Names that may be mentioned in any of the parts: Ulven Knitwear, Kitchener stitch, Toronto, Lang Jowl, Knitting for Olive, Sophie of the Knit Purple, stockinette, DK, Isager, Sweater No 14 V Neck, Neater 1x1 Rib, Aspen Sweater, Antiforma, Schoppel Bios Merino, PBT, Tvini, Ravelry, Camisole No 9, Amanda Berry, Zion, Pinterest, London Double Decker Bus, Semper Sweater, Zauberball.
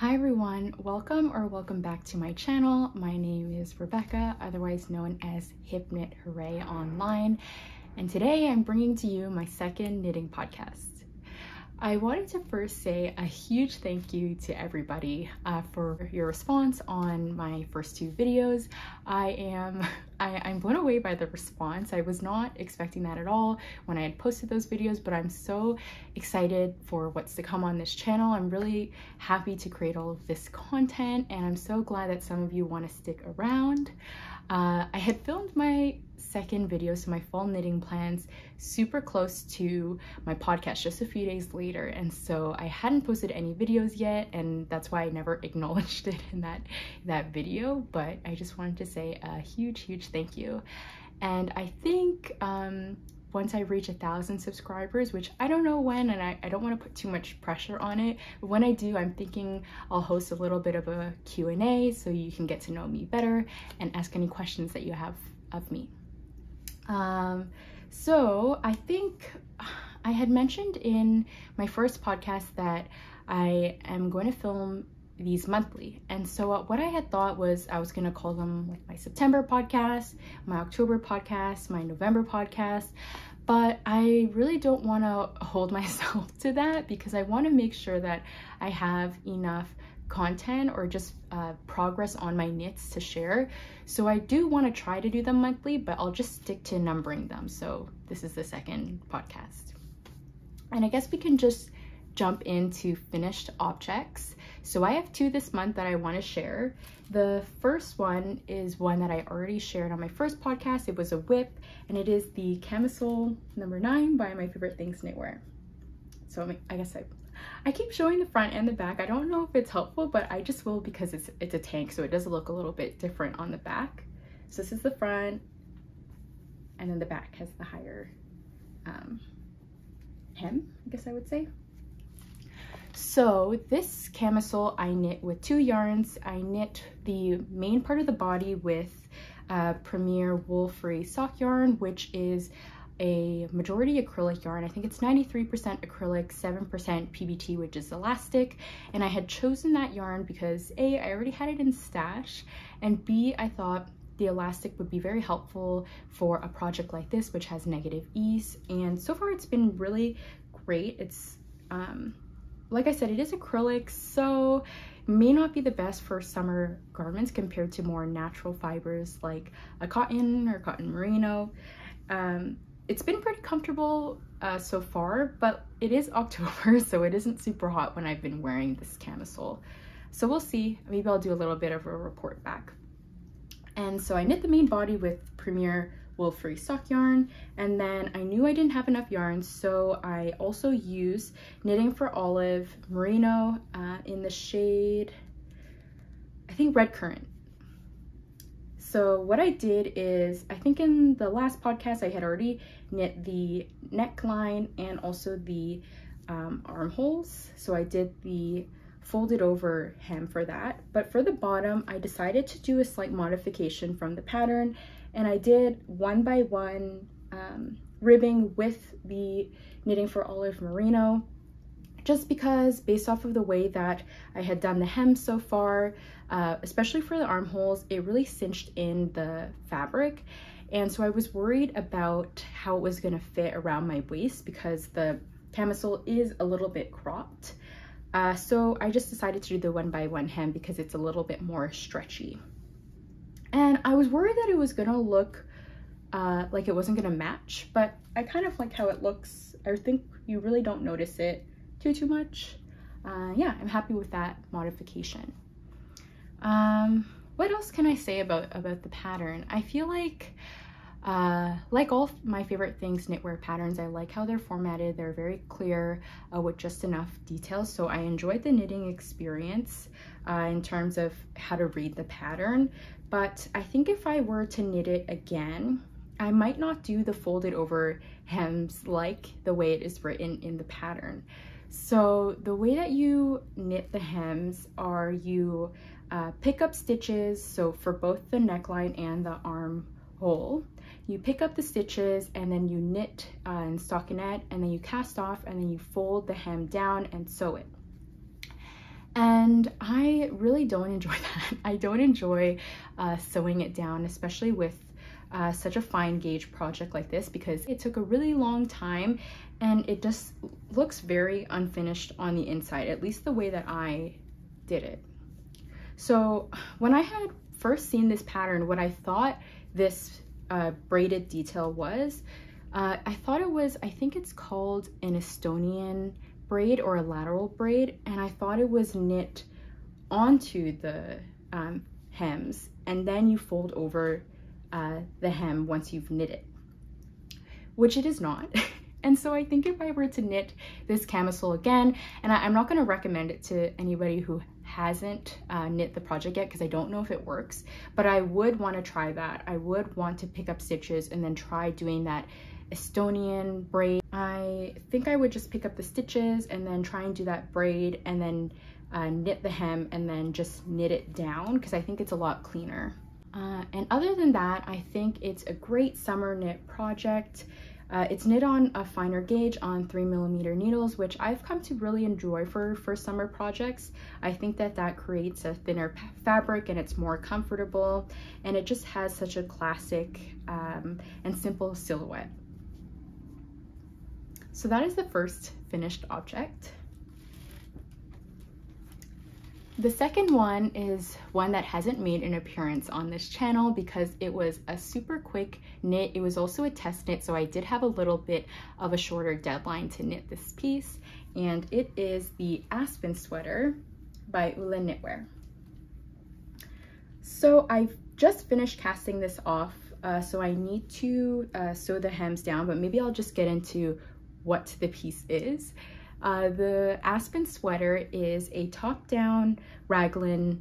Hi everyone, welcome or welcome back to my channel. My name is Rebecca, otherwise known as Hip Knit Hooray Online, and today I'm bringing to you my second knitting podcast. I wanted to first say a huge thank you to everybody for your response on my first two videos. I'm blown away by the response. I was not expecting that at all when I had posted those videos, but I'm so excited for what's to come on this channel. I'm really happy to create all of this content, and I'm so glad that some of you want to stick around. I had filmed my second video, so my fall knitting plans, super close to my podcast just a few days later, and so I hadn't posted any videos yet, and that's why I never acknowledged it in that video, but I just wanted to say a huge thank you. And I think once I reach 1,000 subscribers, which I don't know when, and I don't want to put too much pressure on it, but when I do, I'm thinking I'll host a little bit of a Q&A so you can get to know me better and ask any questions that you have of me. So I think I had mentioned in my first podcast that I am going to film these monthly, and so what I had thought was I was gonna call them like my September podcast, my October podcast, my November podcast, but I really don't want to hold myself to that because I want to make sure that I have enough content or just progress on my knits to share. So I do want to try to do them monthly, but I'll just stick to numbering them. So this is the second podcast, and I guess we can just jump into finished objects. So I have two this month that I want to share. The first one is one that I already shared on my first podcast. It was a whip, and it is the Camisole No. 9 by My Favorite Things Knitwear. So I guess I keep showing the front and the back. I don't know if it's helpful, but I just will because it's a tank, so it does look a little bit different on the back. So this is the front, and then the back has the higher hem, I guess I would say. So this camisole I knit with two yarns. I knit the main part of the body with Premier Wool Free sock yarn, which is a majority acrylic yarn. I think it's 93% acrylic, 7% PBT, which is elastic. And I had chosen that yarn because A, I already had it in stash, and B, I thought the elastic would be very helpful for a project like this, which has negative ease. And so far it's been really great. It's like I said, it is acrylic, so may not be the best for summer garments compared to more natural fibers like a cotton or cotton merino. It's been pretty comfortable so far, but it is October, so it isn't super hot when I've been wearing this camisole. So we'll see, maybe I'll do a little bit of a report back. And so I knit the main body with Premier Wool Free sock yarn, and then I knew I didn't have enough yarn, so I also use Knitting for Olive merino in the shade, I think, Red Currant. So what I did is, I think in the last podcast I had already knit the neckline and also the armholes, so I did the folded over hem for that. But for the bottom, I decided to do a slight modification from the pattern, and I did one by one ribbing with the Knitting for Olive merino, just because based off of the way that I had done the hem so far, especially for the armholes, it really cinched in the fabric. And so I was worried about how it was gonna fit around my waist because the camisole is a little bit cropped. So I just decided to do the one by one hem because it's a little bit more stretchy. And I was worried that it was gonna look like it wasn't gonna match, but I kind of like how it looks. I think you really don't notice it too much. Yeah, I'm happy with that modification. What else can I say about the pattern? I feel like all of My Favorite Things knitwear patterns, I like how they're formatted. They're very clear with just enough detail, so I enjoyed the knitting experience in terms of how to read the pattern. But I think if I were to knit it again, I might not do the folded over hems like the way it is written in the pattern. So the way that you knit the hems are you pick up stitches, so for both the neckline and the armhole, you pick up the stitches and then you knit and stockinette, and then you cast off, and then you fold the hem down and sew it. And I really don't enjoy that. I don't enjoy sewing it down, especially with such a fine gauge project like this, because it took a really long time and it just looks very unfinished on the inside, at least the way that I did it. So when I had first seen this pattern, what I thought this braided detail was, I thought it was, I think it's called an Estonian braid or a lateral braid, and I thought it was knit onto the hems, and then you fold over the hem once you've knit it, which it is not. And so I think if I were to knit this camisole again, and I'm not going to recommend it to anybody who hasn't knit the project yet, because I don't know if it works, but I would want to try that. I would want to pick up stitches and then try doing that Estonian braid. I think I would just pick up the stitches and then try and do that braid, and then knit the hem and then just knit it down, because I think it's a lot cleaner. And other than that, I think it's a great summer knit project. It's knit on a finer gauge on 3mm needles, which I've come to really enjoy for summer projects. I think that that creates a thinner fabric and it's more comfortable, and it just has such a classic and simple silhouette. So that is the first finished object. The second one is one that hasn't made an appearance on this channel because it was a super quick knit. It was also a test knit, so I did have a little bit of a shorter deadline to knit this piece, and it is the Aspen Sweater by Ulven Knitwear. So I've just finished casting this off, so I need to sew the hems down, but maybe I'll just get into what the piece is. The Aspen Sweater is a top-down raglan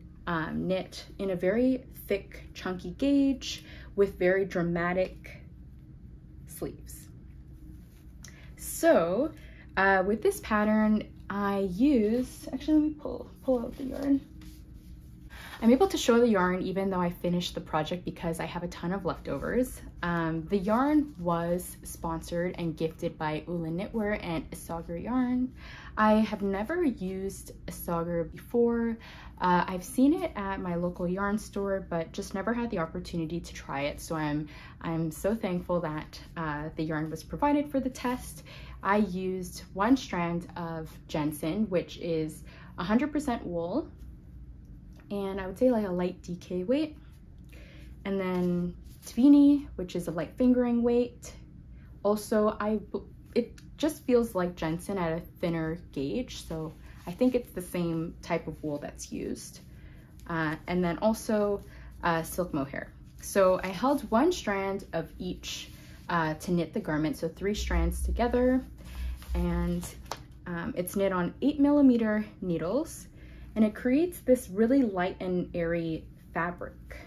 knit in a very thick, chunky gauge with very dramatic sleeves. So with this pattern, I use, actually let me pull out the yarn. I'm able to show the yarn even though I finished the project because I have a ton of leftovers. The yarn was sponsored and gifted by Ulven Knitwear and Isager yarn. I have never used Isager before. I've seen it at my local yarn store, but just never had the opportunity to try it. So I'm so thankful that the yarn was provided for the test. I used one strand of Jensen, which is 100% wool, and I would say like a light DK weight, and then Tvini, which is a light fingering weight. Also, it just feels like Jensen at a thinner gauge, so I think it's the same type of wool that's used. And then also silk mohair. So I held one strand of each to knit the garment, so 3 strands together, and it's knit on 8mm needles. And it creates this really light and airy fabric.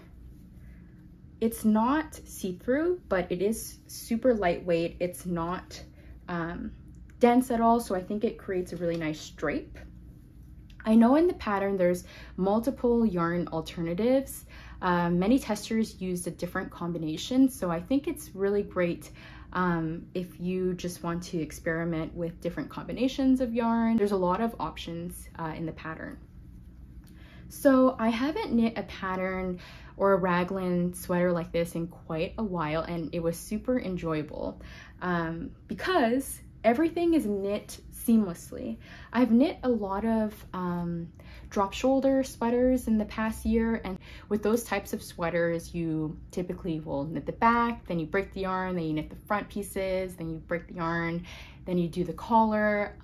It's not see-through, but it is super lightweight. It's not dense at all, so I think it creates a really nice drape. I know in the pattern there's multiple yarn alternatives. Many testers used a different combination, so I think it's really great if you just want to experiment with different combinations of yarn. There's a lot of options in the pattern. So I haven't knit a pattern or a raglan sweater like this in quite a while, and it was super enjoyable because everything is knit seamlessly. I've knit a lot of drop shoulder sweaters in the past year, and with those types of sweaters you typically will knit the back, then you break the yarn, then you knit the front pieces, then you break the yarn, then you do the collar,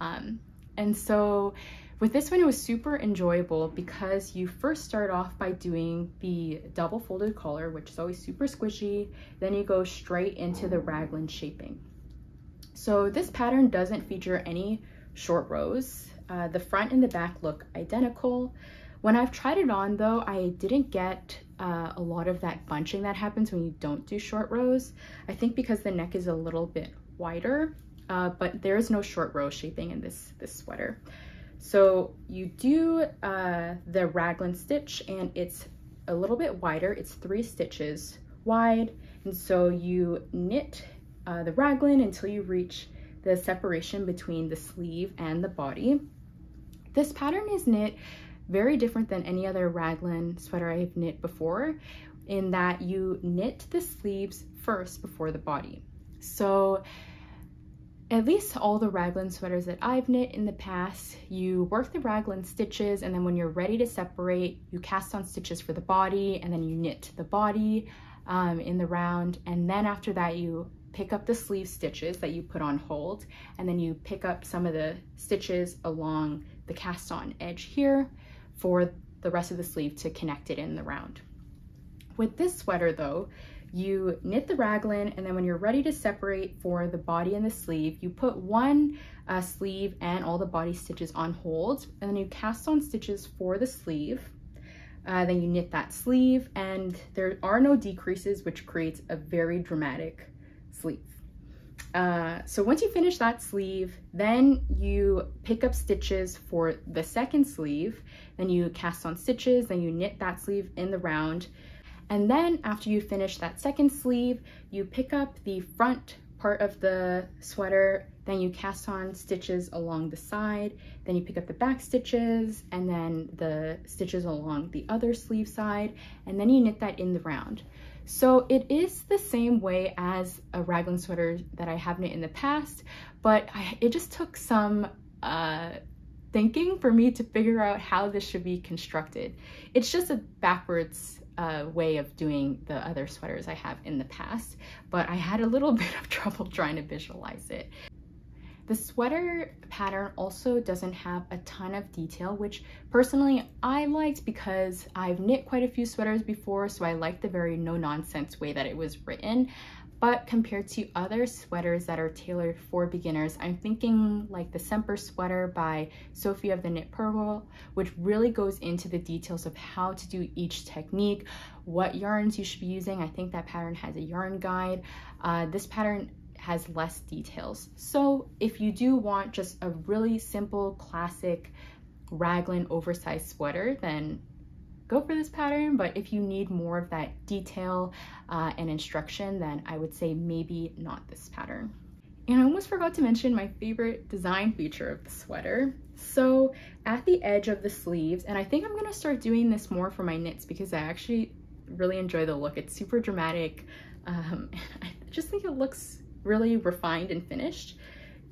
and so with this one it was super enjoyable because you first start off by doing the double folded collar, which is always super squishy, then you go straight into the raglan shaping. So this pattern doesn't feature any short rows. The front and the back look identical. When I've tried it on though, I didn't get a lot of that bunching that happens when you don't do short rows. I think because the neck is a little bit wider, but there is no short row shaping in this sweater. So you do the raglan stitch, and it's a little bit wider. It's 3 stitches wide, and so you knit the raglan until you reach the separation between the sleeve and the body. This pattern is knit very different than any other raglan sweater I've knit before, in that you knit the sleeves first before the body. So at least all the raglan sweaters that I've knit in the past, you work the raglan stitches, and then when you're ready to separate, you cast on stitches for the body, and then you knit the body in the round, and then after that you pick up the sleeve stitches that you put on hold, and then you pick up some of the stitches along the cast on edge here for the rest of the sleeve to connect it in the round. With this sweater though, you knit the raglan, and then when you're ready to separate for the body and the sleeve, you put one sleeve and all the body stitches on hold, and then you cast on stitches for the sleeve, then you knit that sleeve, and there are no decreases, which creates a very dramatic sleeve. So once you finish that sleeve, then you pick up stitches for the second sleeve, then you cast on stitches, then you knit that sleeve in the round. And then after you finish that second sleeve, you pick up the front part of the sweater, then you cast on stitches along the side, then you pick up the back stitches, and then the stitches along the other sleeve side, and then you knit that in the round. So it is the same way as a raglan sweater that I have knit in the past, but it just took some thinking for me to figure out how this should be constructed. It's just a backwards way of doing the other sweaters I have in the past, but I had a little bit of trouble trying to visualize it. The sweater pattern also doesn't have a ton of detail, which personally I liked because I've knit quite a few sweaters before, so I liked the very no-nonsense way that it was written. But compared to other sweaters that are tailored for beginners, I'm thinking like the Semper Sweater by Sophie of the Knit Purple, which really goes into the details of how to do each technique, what yarns you should be using. I think that pattern has a yarn guide. This pattern has less details. So if you do want just a really simple, classic raglan oversized sweater, then go for this pattern. But if you need more of that detail and instruction, then I would say maybe not this pattern. And I almost forgot to mention my favorite design feature of the sweater. So at the edge of the sleeves, and I think I'm gonna start doing this more for my knits because I actually really enjoy the look. It's super dramatic. I just think it looks really refined and finished.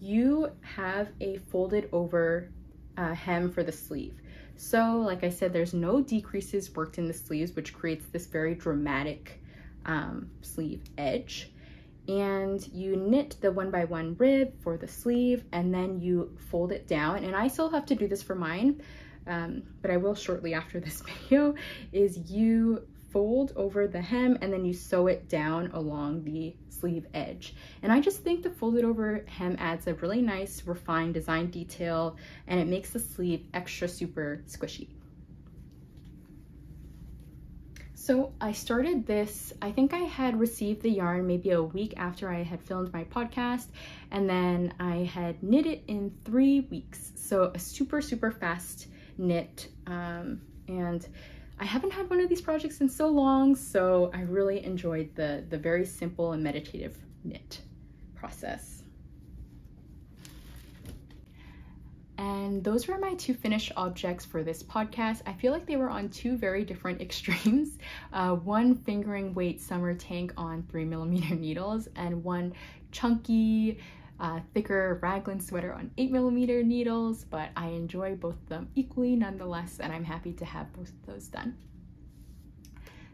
You have a folded over hem for the sleeve. So like I said, there's no decreases worked in the sleeves, which creates this very dramatic sleeve edge. And you knit the 1 by 1 rib for the sleeve, and then you fold it down. And I still have to do this for mine, but I will shortly after this video, is you fold over the hem and then you sew it down along the sleeve edge. And I just think the folded over hem adds a really nice refined design detail, and it makes the sleeve extra super squishy. So I started this, I think I had received the yarn maybe a week after I had filmed my podcast, and then I had knit it in 3 weeks. So a super, super fast knit, and I haven't had one of these projects in so long, so I really enjoyed the very simple and meditative knit process. And those were my 2 finished objects for this podcast. I feel like they were on 2 very different extremes. One fingering weight summer tank on 3mm needles, and one chunky, thicker raglan sweater on 8mm needles, but I enjoy both of them equally nonetheless, and I'm happy to have both of those done.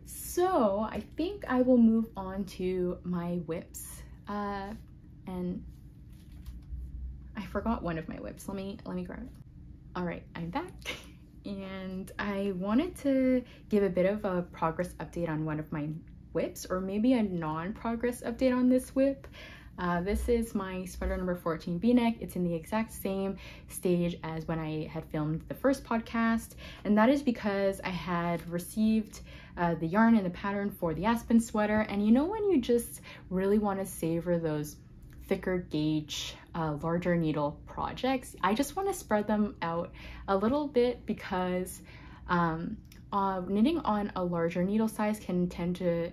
So I think I will move on to my whips, and I forgot one of my whips. Let me grab it. All right, I'm back. And I wanted to give a bit of a progress update on one of my whips, or maybe a non-progress update on this whip. This is my sweater number 14 V Neck. It's in the exact same stage as when I had filmed the first podcast, and that is because I had received the yarn and the pattern for the Aspen sweater, and you know when you just really want to savor those thicker gauge, larger needle projects? I just want to spread them out a little bit because knitting on a larger needle size can tend to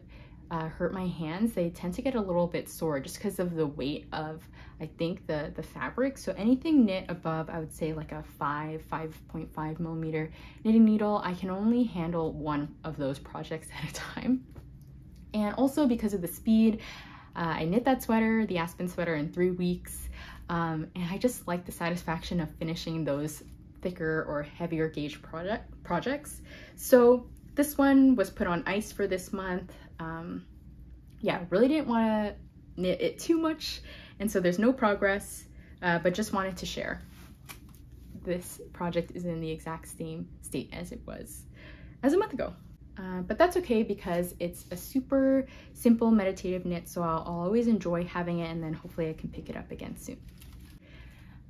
hurt my hands. They tend to get a little bit sore just because of the weight of, I think, the fabric. So anything knit above, I would say like a 5.5 millimeter knitting needle, I can only handle one of those projects at a time. And also because of the speed, I knit that sweater, the Aspen sweater, in 3 weeks. And I just like the satisfaction of finishing those thicker or heavier gauge projects. So this one was put on ice for this month. Yeah, really didn't want to knit it too much, and so there's no progress, but just wanted to share. This project is in the exact same state as it was as a month ago. But that's okay because it's a super simple meditative knit, so I'll always enjoy having it, and then hopefully I can pick it up again soon.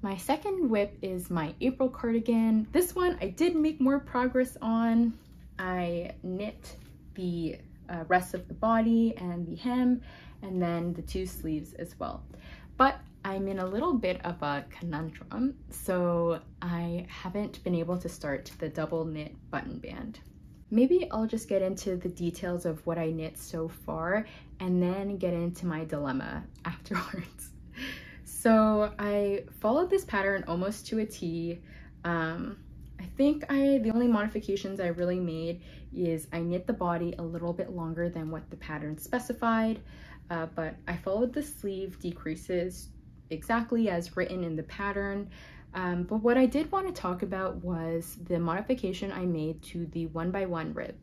My second whip is my April cardigan. This one I did make more progress on. I knit the rest of the body and the hem, and then the two sleeves as well. But I'm in a little bit of a conundrum, so I haven't been able to start the double knit button band. Maybe I'll just get into the details of what I knit so far and then get into my dilemma afterwards. So I followed this pattern almost to a T. I think the only modifications I really made is I knit the body a little bit longer than what the pattern specified, but I followed the sleeve decreases exactly as written in the pattern. But what I did want to talk about was the modification I made to the 1x1 rib.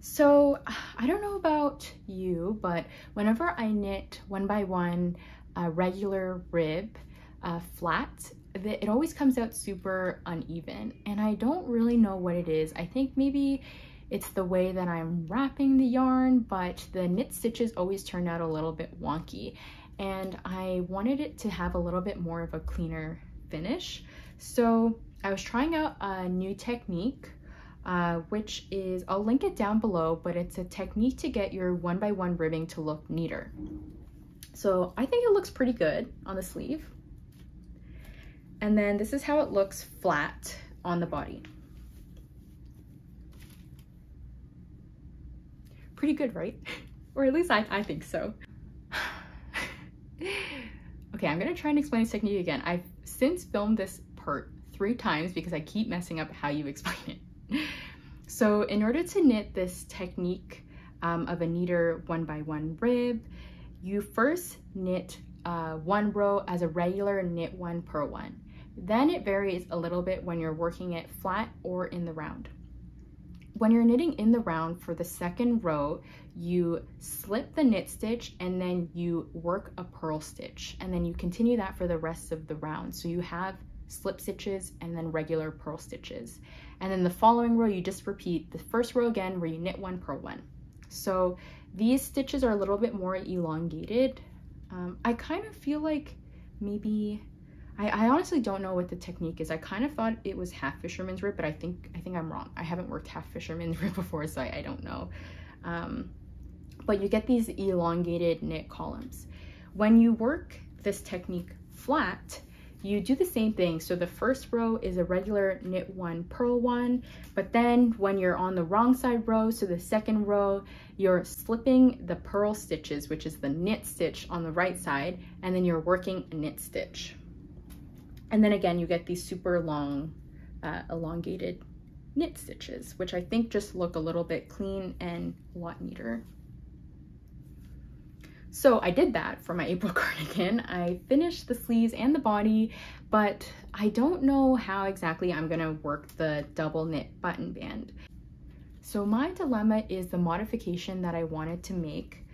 So I don't know about you, but whenever I knit 1x1 regular rib flat, it always comes out super uneven, and I don't really know what it is. I think maybe it's the way that I'm wrapping the yarn, but the knit stitches always turn out a little bit wonky. And I wanted it to have a little bit more of a cleaner finish. So I was trying out a new technique, which is, I'll link it down below, but it's a technique to get your 1x1 ribbing to look neater. So I think it looks pretty good on the sleeve. And then this is how it looks flat on the body. Pretty good, right? Or at least I think so. Okay, I'm gonna try and explain this technique again. I've since filmed this part 3 times because I keep messing up how you explain it. So in order to knit this technique of a neater 1x1 rib, you first knit one row as a regular knit one purl one. Then it varies a little bit when you're working it flat or in the round. When you're knitting in the round for the second row, you slip the knit stitch and then you work a purl stitch, and then you continue that for the rest of the round. So you have slip stitches and then regular purl stitches. And then the following row, you just repeat the first row again where you knit one, purl one. So these stitches are a little bit more elongated. I kind of feel like maybe, I honestly don't know what the technique is. I kind of thought it was half fisherman's rib, but I think I'm wrong. I haven't worked half fisherman's rib before, so I don't know. But you get these elongated knit columns. When you work this technique flat, you do the same thing. So the first row is a regular knit one, purl one, but then when you're on the wrong side row, so the second row, you're slipping the purl stitches, which is the knit stitch on the right side, and then you're working a knit stitch. And then again, you get these super long, elongated knit stitches, which I think just look a little bit clean and a lot neater. So I did that for my April cardigan. I finished the sleeves and the body, but I don't know how exactly I'm gonna work the double knit button band. So my dilemma is the modification that I wanted to make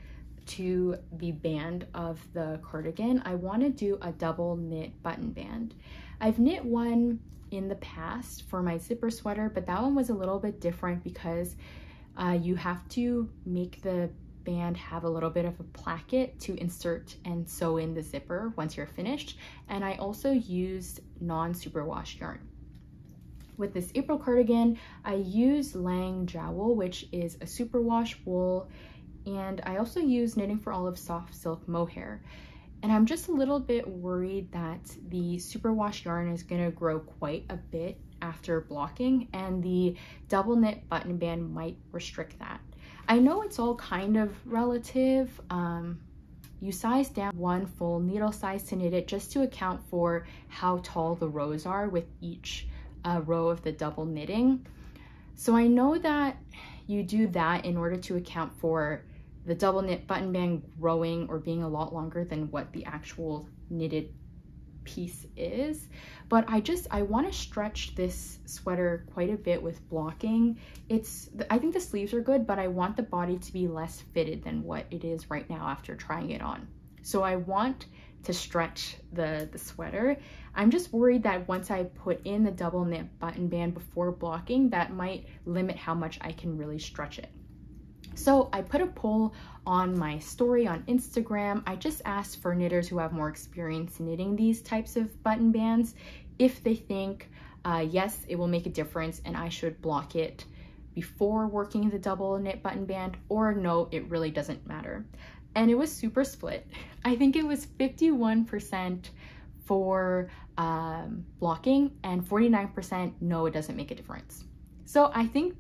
to the band of the cardigan. I want to do a double knit button band. I've knit one in the past for my zipper sweater, but that one was a little bit different because you have to make the band have a little bit of a placket to insert and sew in the zipper once you're finished. And I also used non-superwash yarn. With this April cardigan, I used Lang Jowl, which is a superwash wool, and I also use Knitting for Olive soft silk mohair. And I'm just a little bit worried that the superwash yarn is gonna grow quite a bit after blocking, and the double knit button band might restrict that. I know it's all kind of relative. You size down one full needle size to knit it just to account for how tall the rows are with each row of the double knitting. So I know that you do that in order to account for the double knit button band growing or being a lot longer than what the actual knitted piece is, but I want to stretch this sweater quite a bit with blocking. I think the sleeves are good, but I want the body to be less fitted than what it is right now after trying it on. So I want to stretch the sweater. I'm just worried that once I put in the double knit button band before blocking, that might limit how much I can really stretch it. So I put a poll on my story on Instagram. I just asked for knitters who have more experience knitting these types of button bands if they think, yes, it will make a difference and I should block it before working the double knit button band, or no, it really doesn't matter. And it was super split. I think it was 51% for blocking and 49% no, it doesn't make a difference. So I think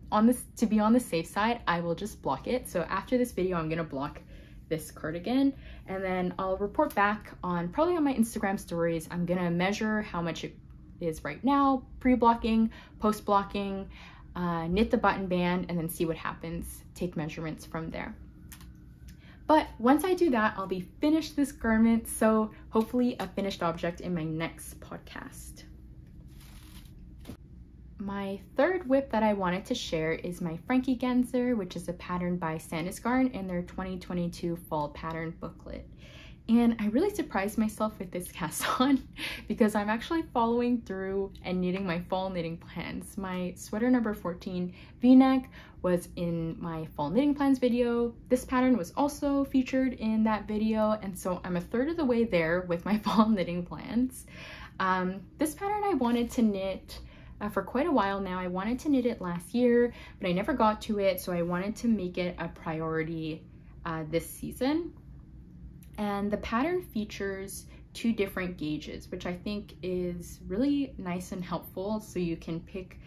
to be on the safe side, I will just block it. So after this video, I'm gonna block this cardigan and then I'll report back probably on my Instagram stories. I'm gonna measure how much it is right now, pre-blocking, post-blocking, knit the button band, and then see what happens, take measurements from there. But once I do that, I'll be finished this garment. So hopefully a finished object in my next podcast. My third whip that I wanted to share is my Franky Genser, which is a pattern by Sandnes Garn in their 2022 fall pattern booklet. And I really surprised myself with this cast on because I'm actually following through and knitting my fall knitting plans. My sweater number 14 V Neck was in my fall knitting plans video. This pattern was also featured in that video. And so I'm a third of the way there with my fall knitting plans. This pattern I wanted to knit for quite a while now. I wanted to knit it last year, but I never got to it. So I wanted to make it a priority this season. And the pattern features two different gauges, which I think is really nice and helpful. So you can pick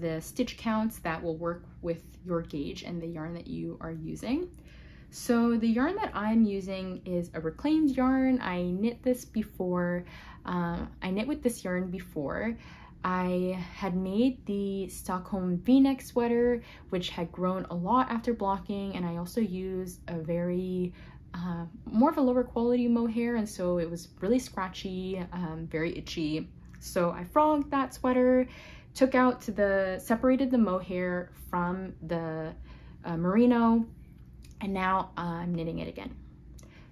the stitch counts that will work with your gauge and the yarn that you are using. So the yarn that I'm using is a reclaimed yarn. I knit with this yarn before. I had made the Stockholm V-neck sweater, which had grown a lot after blocking, and I also used a very more of a lower quality mohair, and so it was really scratchy, very itchy. So I frogged that sweater, separated the mohair from the merino, and now I'm knitting it again.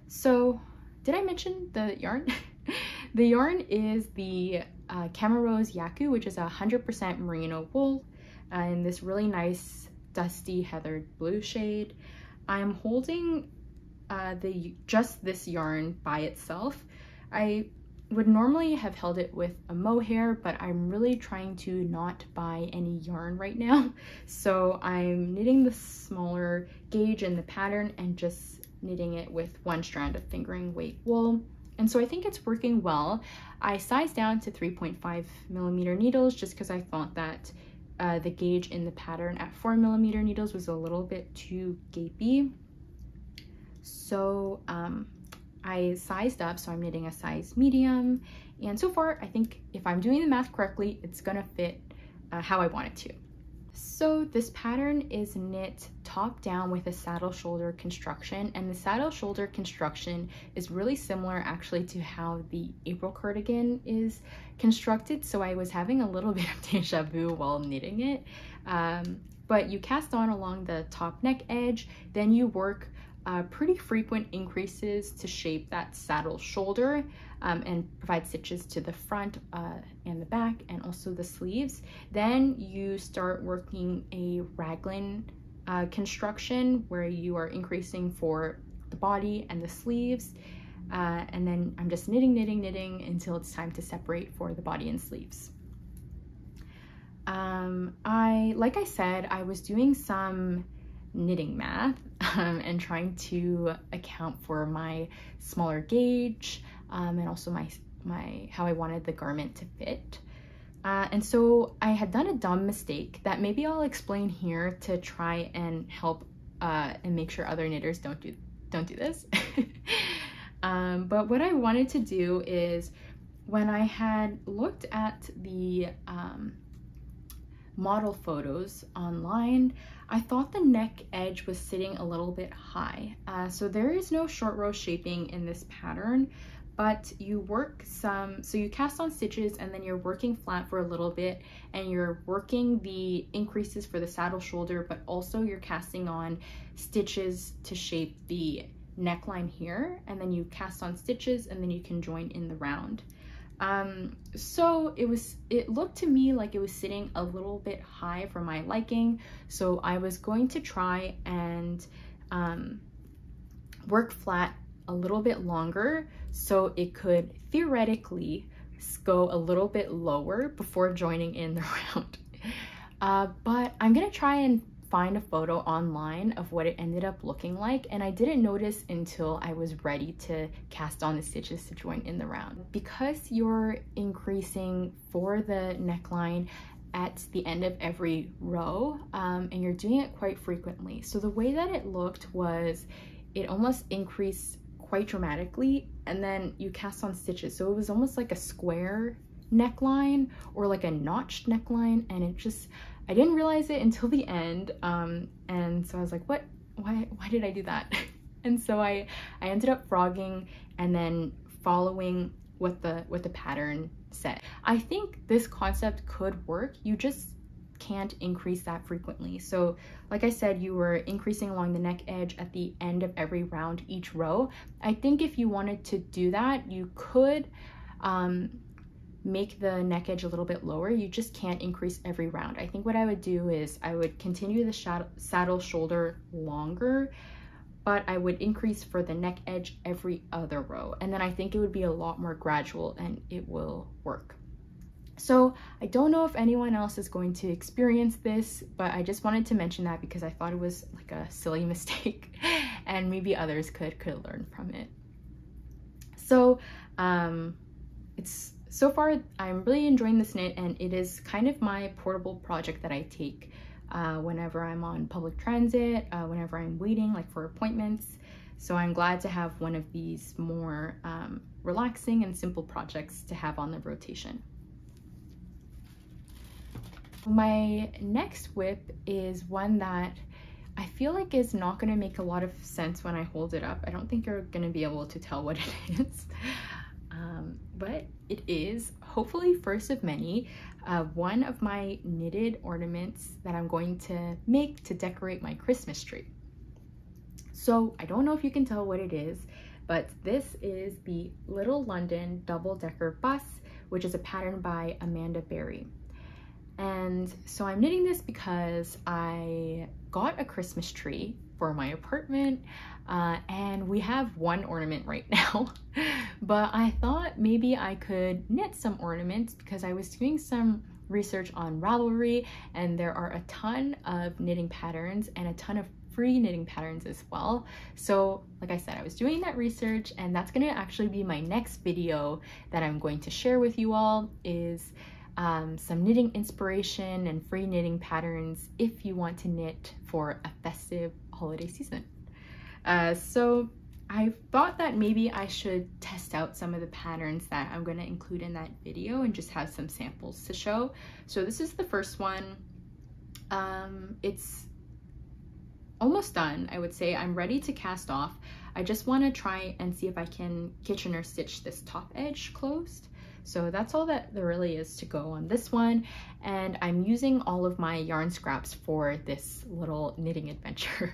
So did I mention the yarn? The yarn is the Camarose Yaku, which is 100% merino wool in this really nice dusty heathered blue shade. I'm holding just this yarn by itself. I would normally have held it with a mohair, but I'm really trying to not buy any yarn right now. So I'm knitting the smaller gauge in the pattern and just knitting it with one strand of fingering weight wool. And so I think it's working well. I sized down to 3.5mm needles just because I thought that the gauge in the pattern at 4mm needles was a little bit too gapey. So I sized up, so I'm knitting a size medium. And so far, I think if I'm doing the math correctly, it's gonna fit how I want it to. So this pattern is knit top down with a saddle shoulder construction, and the saddle shoulder construction is really similar actually to how the April cardigan is constructed. So I was having a little bit of deja vu while knitting it, but you cast on along the top neck edge, then you work pretty frequent increases to shape that saddle shoulder and provide stitches to the front and the back and also the sleeves. Then you start working a raglan construction where you are increasing for the body and the sleeves. And then I'm just knitting until it's time to separate for the body and sleeves. Like I said, I was doing some knitting math and trying to account for my smaller gauge and also how I wanted the garment to fit. And so I had done a dumb mistake that maybe I'll explain here to try and help and make sure other knitters don't do this. But what I wanted to do is, when I had looked at the model photos online, I thought the neck edge was sitting a little bit high. So there is no short row shaping in this pattern, but you work some, so you cast on stitches and then you're working flat for a little bit, and you're working the increases for the saddle shoulder, but also you're casting on stitches to shape the neckline here, and then you cast on stitches and then you can join in the round. So it looked to me like it was sitting a little bit high for my liking, so I was going to try and work flat a little bit longer so it could theoretically go a little bit lower before joining in the round. But I'm gonna try and find a photo online of what it ended up looking like, and I didn't notice until I was ready to cast on the stitches to join in the round. Because you're increasing for the neckline at the end of every row, and you're doing it quite frequently, so the way that it looked was it almost increased quite dramatically, and then you cast on stitches, so it was almost like a square neckline or like a notched neckline, and it just, I didn't realize it until the end, and so I was like, what, why did I do that? And so I ended up frogging and then following what the pattern said. I think this concept could work, you just can't increase that frequently. So like I said, you were increasing along the neck edge at the end of every round each row. I think if you wanted to do that, you could make the neck edge a little bit lower. You just can't increase every round. I think what I would do is I would continue the saddle shoulder longer, but I would increase for the neck edge every other row. And then I think it would be a lot more gradual and it will work. So I don't know if anyone else is going to experience this, but I just wanted to mention that because I thought it was like a silly mistake and maybe others could learn from it. So so far, I'm really enjoying this knit, and it is kind of my portable project that I take whenever I'm on public transit, whenever I'm waiting, like for appointments. So I'm glad to have one of these more relaxing and simple projects to have on the rotation. My next whip is one that I feel like is not going to make a lot of sense when I hold it up. I don't think you're going to be able to tell what it is. But it is hopefully first of many, one of my knitted ornaments that I'm going to make to decorate my Christmas tree. So I don't know if you can tell what it is, but this is the Little London Double Decker Bus, which is a pattern by Amanda Berry. And so I'm knitting this because I got a Christmas tree for my apartment, and we have one ornament right now. But I thought maybe I could knit some ornaments because I was doing some research on Ravelry, and there are a ton of knitting patterns and a ton of free knitting patterns as well. So like I said, I was doing that research, and that's going to actually be my next video that I'm going to share with you all, is some knitting inspiration and free knitting patterns if you want to knit for a festive holiday season. So I thought that maybe I should test out some of the patterns that I'm going to include in that video and just have some samples to show. So this is the first one. It's almost done, I would say. I'm ready to cast off. I just want to try and see if I can Kitchener stitch this top edge closed. So that's all that there really is to go on this one, and I'm using all of my yarn scraps for this little knitting adventure.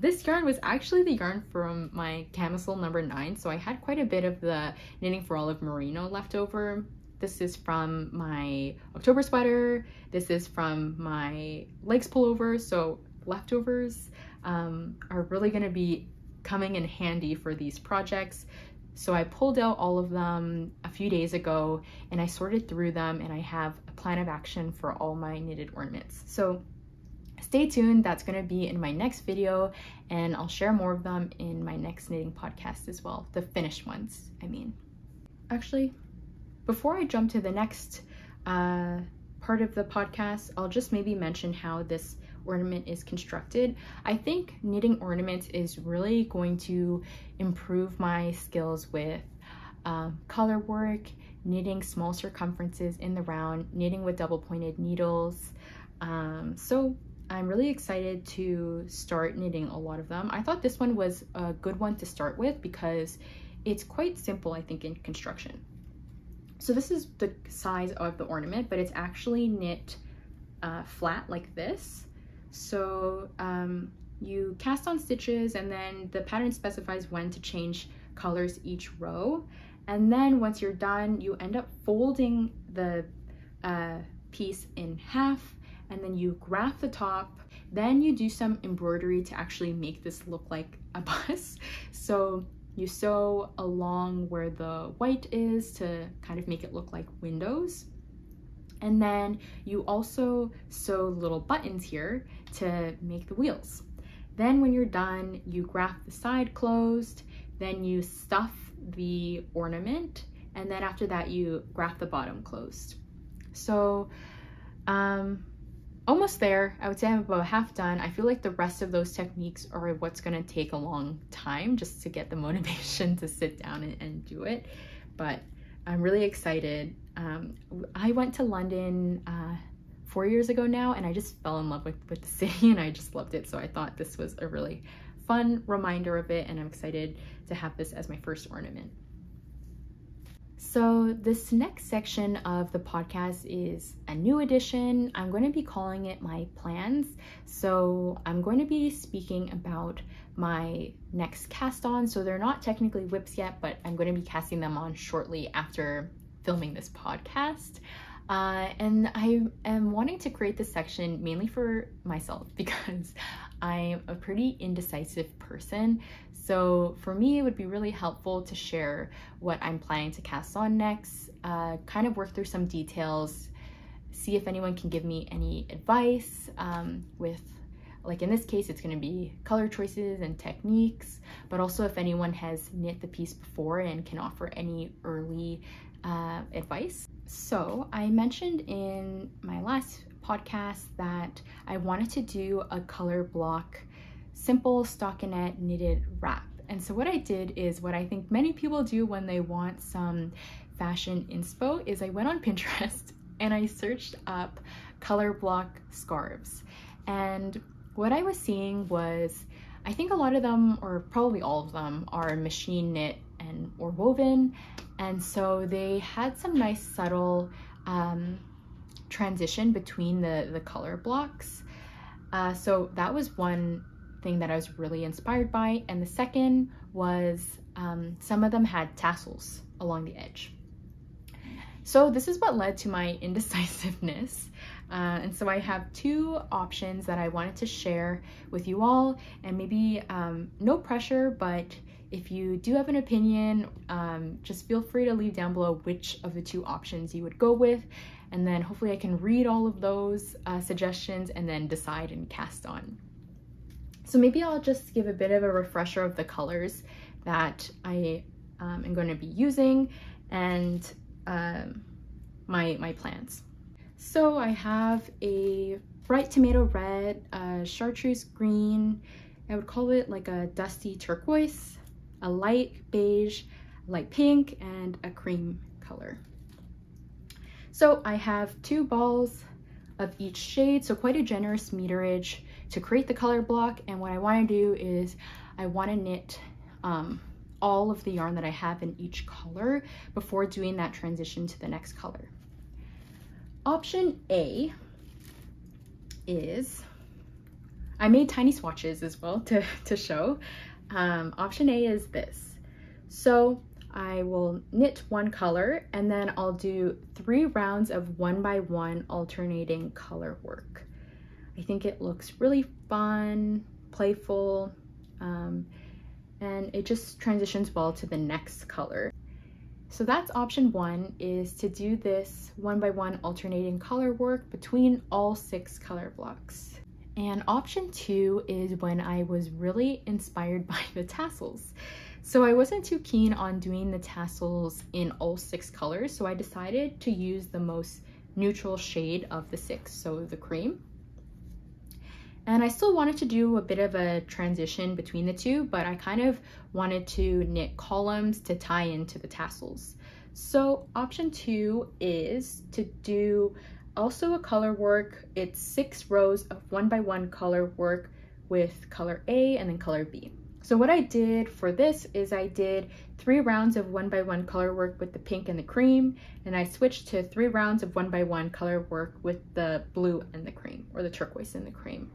This yarn was actually the yarn from my Camisole No. 9, so I had quite a bit of the Knitting for Olive merino left over. This is from my October sweater, this is from my legs pullover, so leftovers are really going to be coming in handy for these projects. So I pulled out all of them a few days ago and I sorted through them, and I have a plan of action for all my knitted ornaments. So stay tuned, that's going to be in my next video, and I'll share more of them in my next knitting podcast as well. The finished ones, I mean. Actually, before I jump to the next part of the podcast, I'll just maybe mention how this ornament is constructed. I think knitting ornaments is really going to improve my skills with color work, knitting small circumferences in the round, knitting with double pointed needles. So I'm really excited to start knitting a lot of them. I thought this one was a good one to start with because it's quite simple, I think, in construction. So this is the size of the ornament, but it's actually knit flat like this. So you cast on stitches, and then the pattern specifies when to change colors each row. And then once you're done, you end up folding the piece in half, and then you graph the top. Then you do some embroidery to actually make this look like a bus. So you sew along where the white is to kind of make it look like windows. And then you also sew little buttons here to make the wheels. Then when you're done, you graph the side closed, then you stuff the ornament, and then after that you graph the bottom closed. So almost there. I would say I'm about half done. I feel like the rest of those techniques are what's going to take a long time just to get the motivation to sit down and do it. But I'm really excited. I went to London 4 years ago now, and I just fell in love with the city, and I just loved it. So I thought this was a really fun reminder of it, and I'm excited to have this as my first ornament. So this next section of the podcast is a new edition. I'm going to be calling it my plans. So I'm going to be speaking about my next cast on. So they're not technically whips yet, but I'm going to be casting them on shortly after filming this podcast. And I am wanting to create this section mainly for myself because I'm a pretty indecisive person. So for me, it would be really helpful to share what I'm planning to cast on next, kind of work through some details, see if anyone can give me any advice with, like in this case, it's going to be color choices and techniques, but also if anyone has knit the piece before and can offer any early advice. So I mentioned in my last podcast that I wanted to do a color block, simple stockinette knitted wrap. And so what I did is what I think many people do when they want some fashion inspo is I went on Pinterest and I searched up color block scarves. And what I was seeing was, I think a lot of them, or probably all of them, are machine knit and or woven. And so they had some nice subtle transition between the color blocks. So that was one thing that I was really inspired by. And the second was some of them had tassels along the edge. So this is what led to my indecisiveness. And so I have two options that I wanted to share with you all, and maybe no pressure, but if you do have an opinion, just feel free to leave down below which of the two options you would go with. And then hopefully I can read all of those suggestions and then decide and cast on. So maybe I'll just give a bit of a refresher of the colors that I am going to be using and my plans. So I have a bright tomato red, chartreuse green, I would call it like a dusty turquoise, a light beige, light pink, and a cream color. So I have two balls of each shade, so quite a generous meterage to create the color block. And what I want to do is I want to knit all of the yarn that I have in each color before doing that transition to the next color. Option A is, I made tiny swatches as well to show. Option A is this. So I will knit one color, and then I'll do 3 rounds of 1 by 1 alternating color work. I think it looks really fun, playful, and it just transitions well to the next color. So that's option one, is to do this 1 by 1 alternating color work between all 6 color blocks. And option two is when I was really inspired by the tassels. So I wasn't too keen on doing the tassels in all 6 colors, so I decided to use the most neutral shade of the 6, so the cream. And I still wanted to do a bit of a transition between the two, but I kind of wanted to knit columns to tie into the tassels. So option two is to do also a color work. It's 6 rows of 1 by 1 color work with color A and then color B. So what I did for this is I did 3 rounds of 1 by 1 color work with the pink and the cream, and I switched to 3 rounds of 1 by 1 color work with the blue and the cream, or the turquoise and the cream.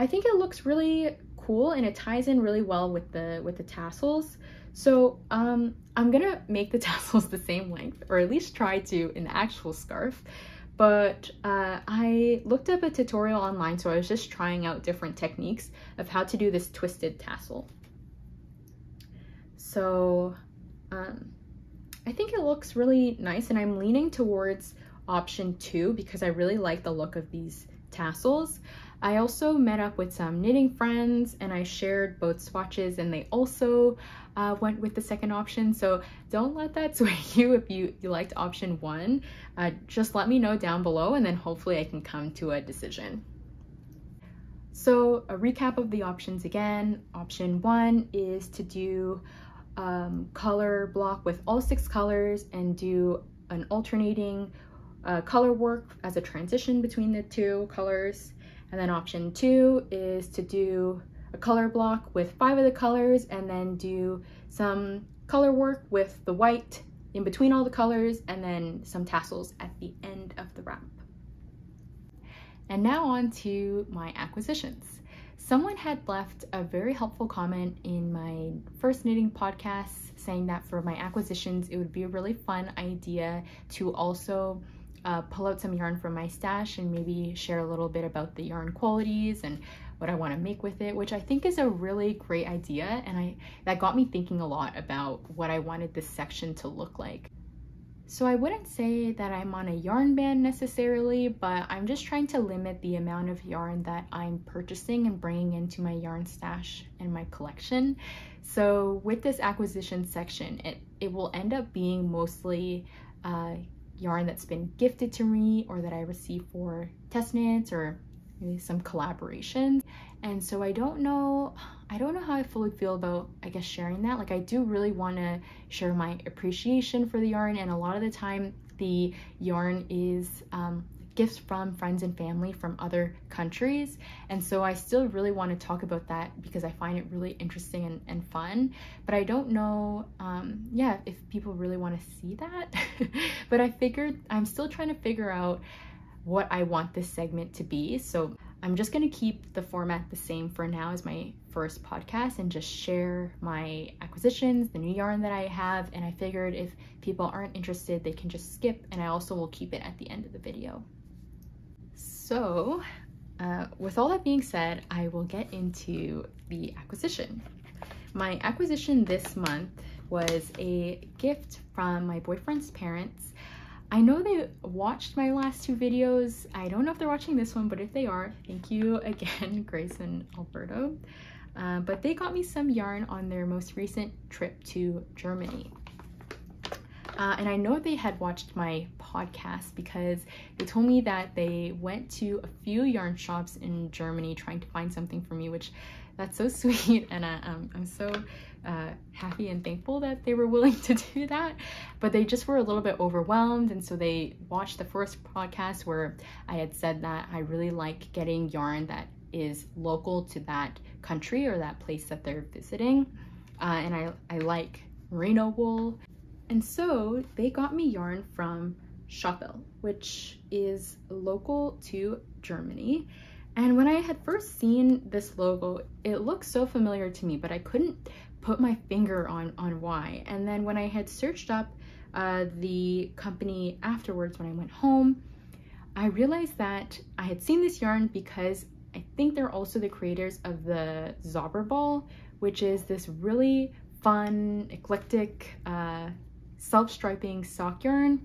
I think it looks really cool and it ties in really well with the tassels. So I'm gonna make the tassels the same length, or at least try to, in the actual scarf. But I looked up a tutorial online, so I was just trying out different techniques of how to do this twisted tassel. So I think it looks really nice, and I'm leaning towards option 2 because I really like the look of these tassels. I also met up with some knitting friends and I shared both swatches, and they also went with the second option. So don't let that sway you if you liked option 1. Just let me know down below, and then hopefully I can come to a decision. So a recap of the options again. Option 1 is to do color block with all 6 colors and do an alternating color work as a transition between the 2 colors. And then option 2 is to do a color block with 5 of the colors and then do some color work with the white in between all the colors and then some tassels at the end of the wrap. And now on to my acquisitions. Someone had left a very helpful comment in my first knitting podcast saying that for my acquisitions, it would be a really fun idea to also pull out some yarn from my stash and maybe share a little bit about the yarn qualities and what I want to make with it, which I think is a really great idea, and that got me thinking a lot about what I wanted this section to look like. So I wouldn't say that I'm on a yarn ban necessarily, but I'm just trying to limit the amount of yarn that I'm purchasing and bringing into my yarn stash and my collection. So with this acquisition section, it will end up being mostly yarn that's been gifted to me or that I received for test knits or maybe some collaborations. And so I don't know how I fully feel about, I guess, sharing that. Like, I do really want to share my appreciation for the yarn, and a lot of the time the yarn is gifts from friends and family from other countries, and so I still really want to talk about that because I find it really interesting and fun, but I don't know if people really want to see that. But I figured, I'm still trying to figure out what I want this segment to be, so I'm just going to keep the format the same for now as my first podcast and just share my acquisitions, the new yarn that I have, and I figured if people aren't interested they can just skip, and I also will keep it at the end of the video. So with all that being said, I will get into the acquisition. My acquisition this month was a gift from my boyfriend's parents. I know they watched my last 2 videos. I don't know if they're watching this one, but if they are, thank you again, Grace and Alberto. But they got me some yarn on their most recent trip to Germany. And I know they had watched my podcast because they told me that they went to a few yarn shops in Germany trying to find something for me, which that's so sweet. And I'm so happy and thankful that they were willing to do that. But they just were a little bit overwhelmed. And so they watched the first podcast where I had said that I really like getting yarn that is local to that country or that place that they're visiting. And I like merino wool. And so they got me yarn from Schoppel, which is local to Germany. And when I had first seen this logo, it looked so familiar to me, but I couldn't put my finger on why. And then when I had searched up the company afterwards when I went home, I realized that I had seen this yarn because I think they're also the creators of the Zauberball, which is this really fun, eclectic, self-striping sock yarn.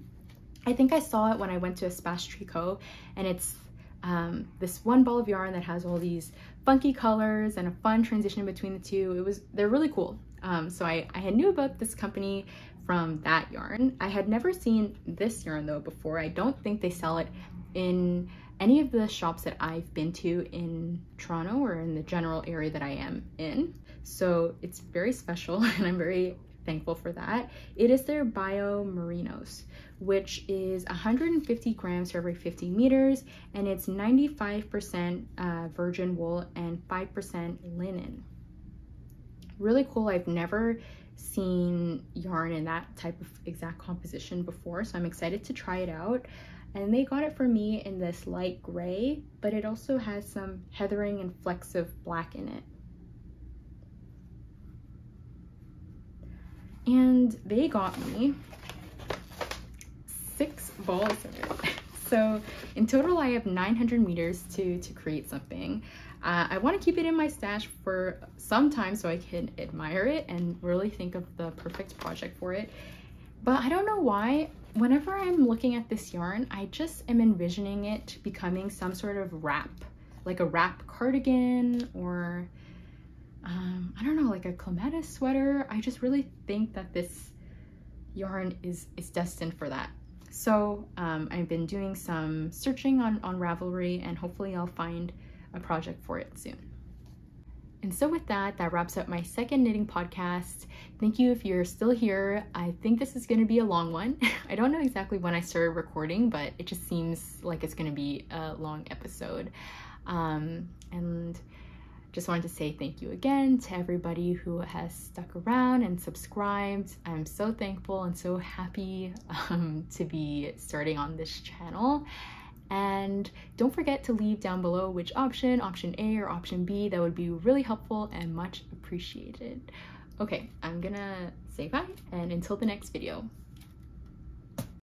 I think I saw it when I went to Espace Tricot, and it's this one ball of yarn that has all these funky colors and a fun transition between the 2. They're really cool. So I had knew about this company from that yarn. I had never seen this yarn though before. I don't think they sell it in any of the shops that I've been to in Toronto or in the general area that I am in. So it's very special and I'm very thankful for that. It is their Bios Merinos, which is 150 grams for every 50 meters, and it's 95% virgin wool and 5% linen. Really cool. I've never seen yarn in that type of exact composition before, so I'm excited to try it out. And they got it for me in this light gray, but it also has some heathering and flecks of black in it. And they got me 6 balls of it. So in total, I have 900 meters to create something. I want to keep it in my stash for some time so I can admire it and really think of the perfect project for it. But I don't know why, whenever I'm looking at this yarn, I just am envisioning it becoming some sort of wrap, like a wrap cardigan or I don't know, like a clematis sweater. I just really think that this yarn is destined for that. So I've been doing some searching on Ravelry, and hopefully I'll find a project for it soon. And so with that, that wraps up my second knitting podcast. Thank you if you're still here. I think this is going to be a long one. I don't know exactly when I started recording, but it just seems like it's going to be a long episode. And just wanted to say thank you again to everybody who has stuck around and subscribed. I'm so thankful and so happy to be starting on this channel. And don't forget to leave down below which option A or option B, that would be really helpful and much appreciated. Okay, I'm gonna say bye, and until the next video.